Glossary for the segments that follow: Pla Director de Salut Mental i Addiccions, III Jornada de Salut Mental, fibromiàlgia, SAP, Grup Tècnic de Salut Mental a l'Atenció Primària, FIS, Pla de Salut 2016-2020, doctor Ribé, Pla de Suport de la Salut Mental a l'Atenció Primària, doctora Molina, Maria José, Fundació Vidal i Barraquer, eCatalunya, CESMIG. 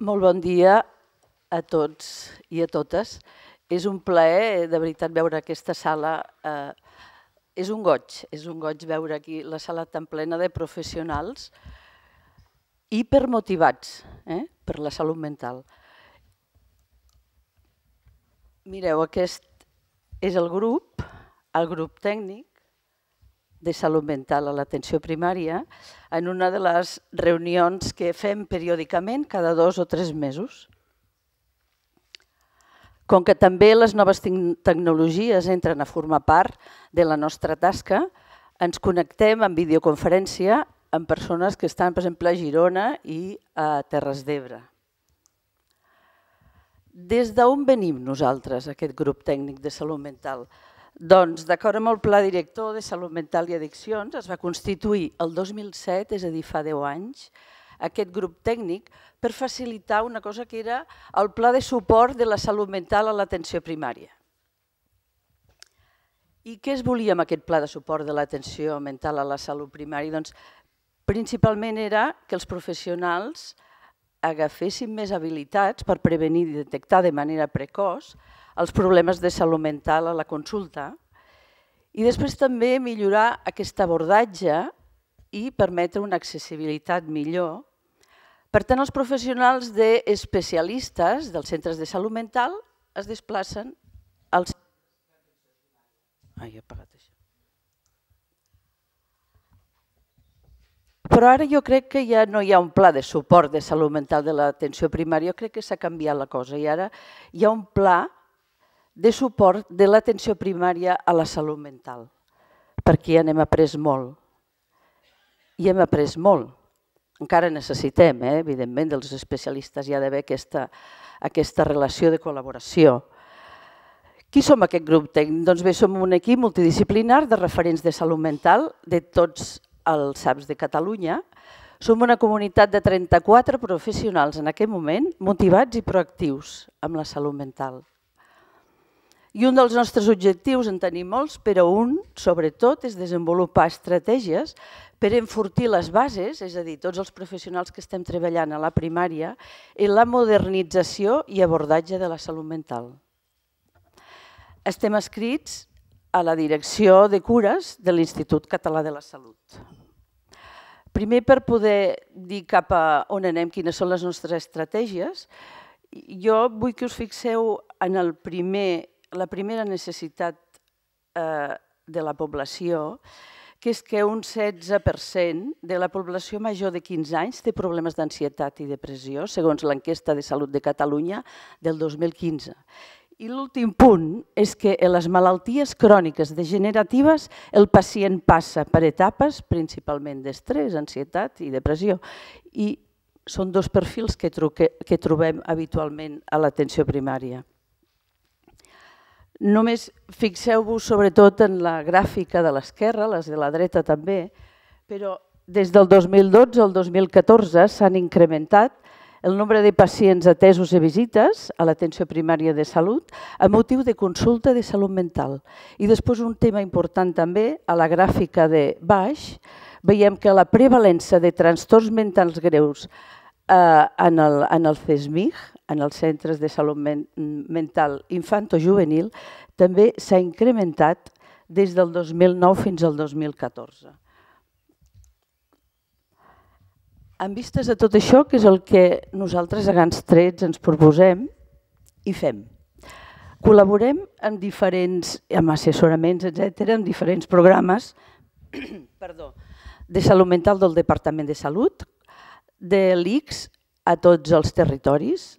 Molt bon dia a tots i a totes. És un plaer, de veritat, veure aquesta sala. És un goig veure aquí la sala tan plena de professionals hipermotivats per la salut mental. Mireu, aquest és el grup tècnic de salut mental a l'atenció primària, en una de les reunions que fem periòdicament cada 2 o 3 mesos. Com que també les noves tecnologies entren a formar part de la nostra tasca, ens connectem en videoconferència amb persones que estan, per exemple, a Girona i a Terres d'Ebre. Des d'on venim nosaltres, aquest grup tècnic de salut mental? Doncs, d'acord amb el Pla Director de Salut Mental i Addiccions, es va constituir el 2007, és a dir, fa 10 anys, aquest grup tècnic per facilitar una cosa que era el Pla de Suport de la Salut Mental a l'Atenció Primària. I què es volia amb aquest Pla de Suport de l'Atenció Mental a la Salut Primària? Doncs, principalment era que els professionals agafessin més habilitats per prevenir i detectar de manera precoç els problemes de salut mental a la consulta i després també millorar aquest abordatge i permetre una accessibilitat millor per tant els professionals d'especialistes dels centres de salut mental es desplacen als... Però ara jo crec que ja no hi ha un pla de suport de salut mental de l'atenció primària, jo crec que s'ha canviat la cosa i ara hi ha un pla de suport de l'atenció primària a la salut mental, perquè ja n'hem après molt. I hem après molt. Encara necessitem, evidentment, dels especialistes hi ha d'haver aquesta relació de col·laboració. Qui som aquest grup tècnic? Doncs bé, som un equip multidisciplinar de referents de salut mental de tots els SAPs de Catalunya. Som una comunitat de 34 professionals en aquest moment, motivats i proactius amb la salut mental. I un dels nostres objectius, en tenim molts, però un, sobretot, és desenvolupar estratègies per enfortir les bases, és a dir, tots els professionals que estem treballant a la primària, en la modernització i abordatge de la salut mental. Estem adscrits a la Direcció de Cures de l'Institut Català de la Salut. Primer, per poder dir cap a on anem, quines són les nostres estratègies, jo vull que us fixeu en la primera necessitat de la població, que és que un 16% de la població major de 15 anys té problemes d'ansietat i depressió, segons l'enquesta de Salut de Catalunya del 2015. I l'últim punt és que en les malalties cròniques degeneratives el pacient passa per etapes principalment d'estrès, ansietat i depressió. I són 2 perfils que trobem habitualment a l'atenció primària. Només fixeu-vos sobretot en la gràfica de l'esquerra, les de la dreta també, però des del 2012 al 2014 s'han incrementat el nombre de pacients atesos i visites a l'atenció primària de salut a motiu de consulta de salut mental. I després un tema important també, a la gràfica de baix, veiem que la prevalença de trastorns mentals greus en el CESMIG, en els centres de salut mental infanto-juvenil, també s'ha incrementat des del 2009 fins al 2014. En vistes de tot això, que és el que nosaltres a grans trets ens proposem i fem. Col·laborem amb assessoraments, etcètera, amb diferents programes de salut mental del Departament de Salut, de l'ICS a tots els territoris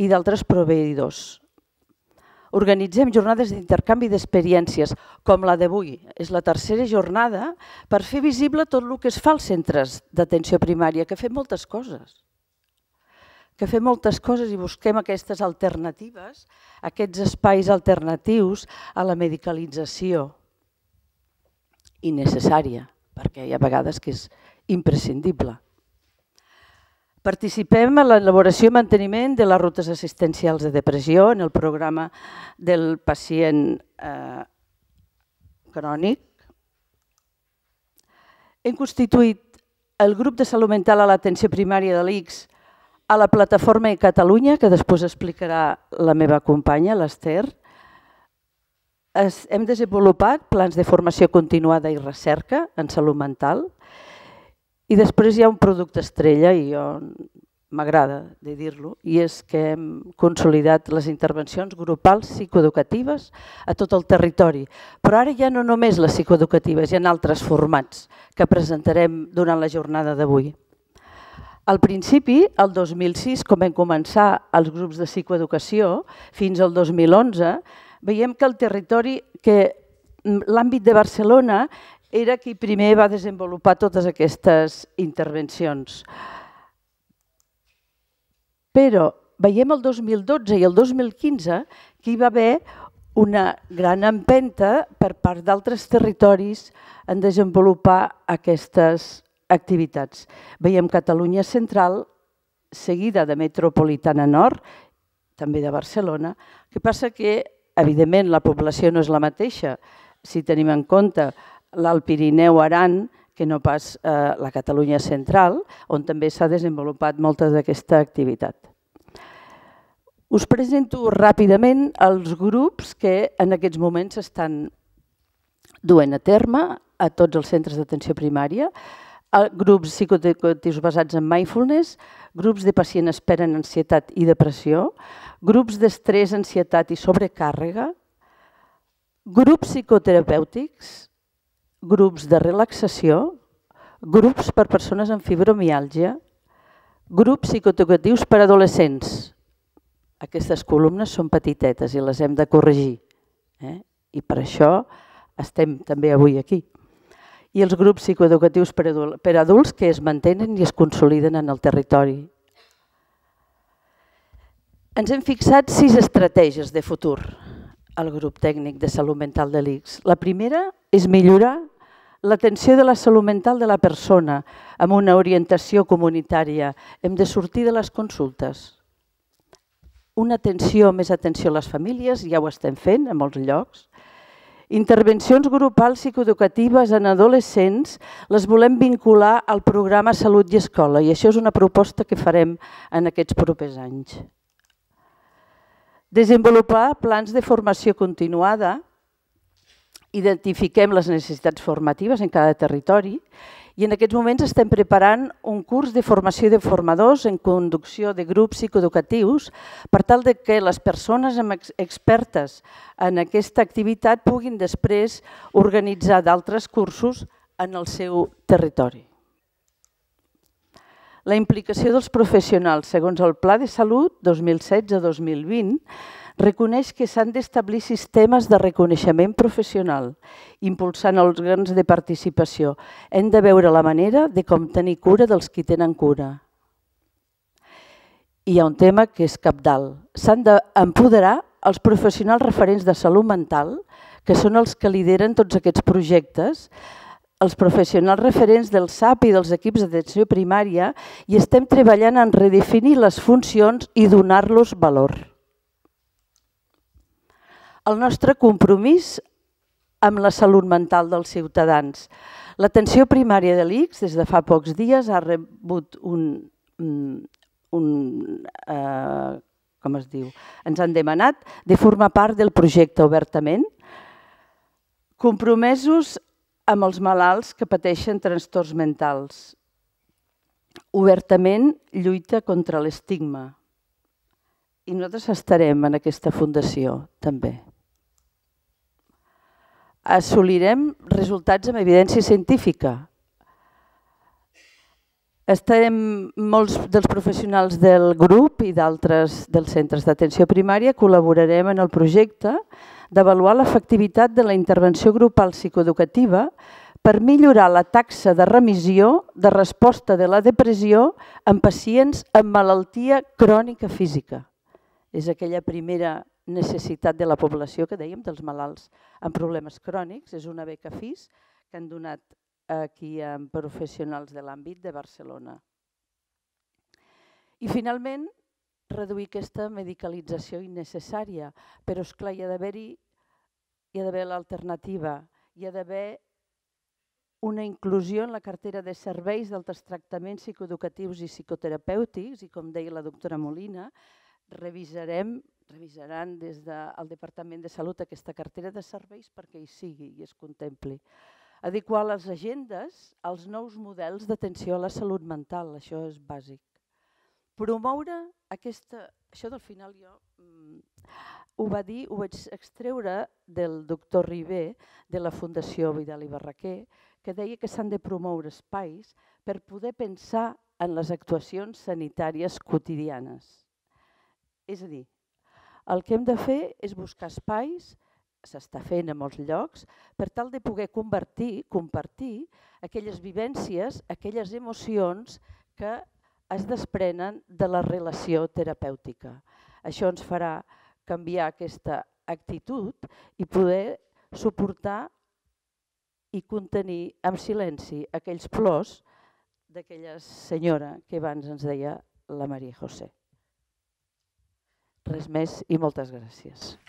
i d'altres proveïdors. Organitzem jornades d'intercanvi d'experiències, com la d'avui. És la tercera jornada per fer visible tot el que es fa als centres d'atenció primària, que fem moltes coses. Que fem moltes coses i busquem aquestes alternatives, aquests espais alternatius a la medicalització innecessària, perquè hi ha vegades que és imprescindible. Participem en l'elaboració i manteniment de les rutes assistencials de depressió en el programa del pacient crònic. Hem constituït el grup de salut mental a l'atenció primària de l'ICS a la plataforma eCatalunya, que després explicarà la meva companya, l'Ester, hem desenvolupat plans de formació continuada i recerca en salut mental i després hi ha un producte estrella, i m'agrada de dir-lo, i és que hem consolidat les intervencions grupals psicoeducatives a tot el territori. Però ara ja no només les psicoeducatives, hi ha altres formats que presentarem durant la jornada d'avui. Al principi, el 2006, com vam començar els grups de psicoeducació, fins al 2011, veiem que el territori, que l'àmbit de Barcelona era qui primer va desenvolupar totes aquestes intervencions. Però veiem el 2012 i el 2015 que hi va haver una gran empenta per part d'altres territoris en desenvolupar aquestes activitats. Veiem Catalunya Central, seguida de Metropolitana Nord, també de Barcelona. El que passa que, evidentment, la població no és la mateixa si tenim en compte l'Alt Pirineu-Aran, que no pas la Catalunya Central, on també s'ha desenvolupat molta d'aquesta activitat. Us presento ràpidament els grups que en aquests moments s'estan duent a terme a tots els centres d'atenció primària, grups psicoeducatius basats en mindfulness, grups de pacient espera en ansietat i depressió, grups d'estrès, ansietat i sobrecàrrega, grups psicoterapèutics, grups de relaxació, grups per persones amb fibromiàlgia, grups psicoeducatius per adolescents. Aquestes columnes són petitetes i les hem de corregir. I per això estem també avui aquí. I els grups psicoeducatius per adults que es mantenen i es consoliden en el territori. Ens hem fixat 6 estratègies de futur al grup tècnic de salut mental de l'ICS. La primera és millorar l'atenció de la salut mental de la persona amb una orientació comunitària. Hem de sortir de les consultes. Una atenció, més atenció a les famílies, ja ho estem fent a molts llocs. Intervencions grupals psicoeducatives en adolescents les volem vincular al programa Salut i Escola i això és una proposta que farem en aquests propers anys. Desenvolupar plans de formació continuada, identifiquem les necessitats formatives en cada territori i en aquests moments estem preparant un curs de formació de formadors en conducció de grups psicoeducatius per tal que les persones expertes en aquesta activitat puguin després organitzar d'altres cursos en el seu territori. La implicació dels professionals, segons el Pla de Salut 2016-2020, reconeix que s'han d'establir sistemes de reconeixement professional, impulsant els òrgans de participació. Hem de veure la manera de com tenir cura dels qui tenen cura. Hi ha un tema que és cabdal. S'han d'empoderar els professionals referents de salut mental, que són els que lideren tots aquests projectes, els professionals referents del SAP i dels equips d'atenció primària i estem treballant en redefinir les funcions i donar-los valor. El nostre compromís amb la salut mental dels ciutadans. L'atenció primària de l'ICS des de fa pocs dies ha rebut ens han demanat de formar part del projecte obertament. Compromesos amb els malalts que pateixen trastorns mentals. Obertament lluita contra l'estigma. I nosaltres estarem en aquesta fundació, també. Assolirem resultats amb evidència científica. Estarem molts dels professionals del grup i d'altres dels centres d'atenció primària, col·laborarem en el projecte d'avaluar l'efectivitat de la intervenció grupal psicoeducativa per millorar la taxa de remissió de resposta de la depressió en pacients amb malaltia crònica física. És aquella primera necessitat de la població que dèiem dels malalts amb problemes crònics. És una beca FIS que han donat aquí amb professionals de l'àmbit de Barcelona. I finalment, reduir aquesta medicalització innecessària, però és clar, hi ha d'haver l'alternativa, hi ha d'haver una inclusió en la cartera de serveis d'altres tractaments psicoeducatius i psicoterapèutics, i com deia la doctora Molina, revisaran des del Departament de Salut aquesta cartera de serveis perquè hi sigui i es contempli. Adequar les agendes als nous models d'atenció a la salut mental, això és bàsic. Promoure aquesta... Això del final jo ho va dir, ho vaig extreure del doctor Ribé de la Fundació Vidal i Barraquer, que deia que s'han de promoure espais per poder pensar en les actuacions sanitàries quotidianes. És a dir, el que hem de fer és buscar espais, s'està fent a molts llocs, per tal de poder compartir aquelles vivències, aquelles emocions que es desprenen de la relació terapèutica. Això ens farà canviar aquesta actitud i poder suportar i contenir en silenci aquells plors d'aquella senyora que abans ens deia la Maria José. Res més i moltes gràcies.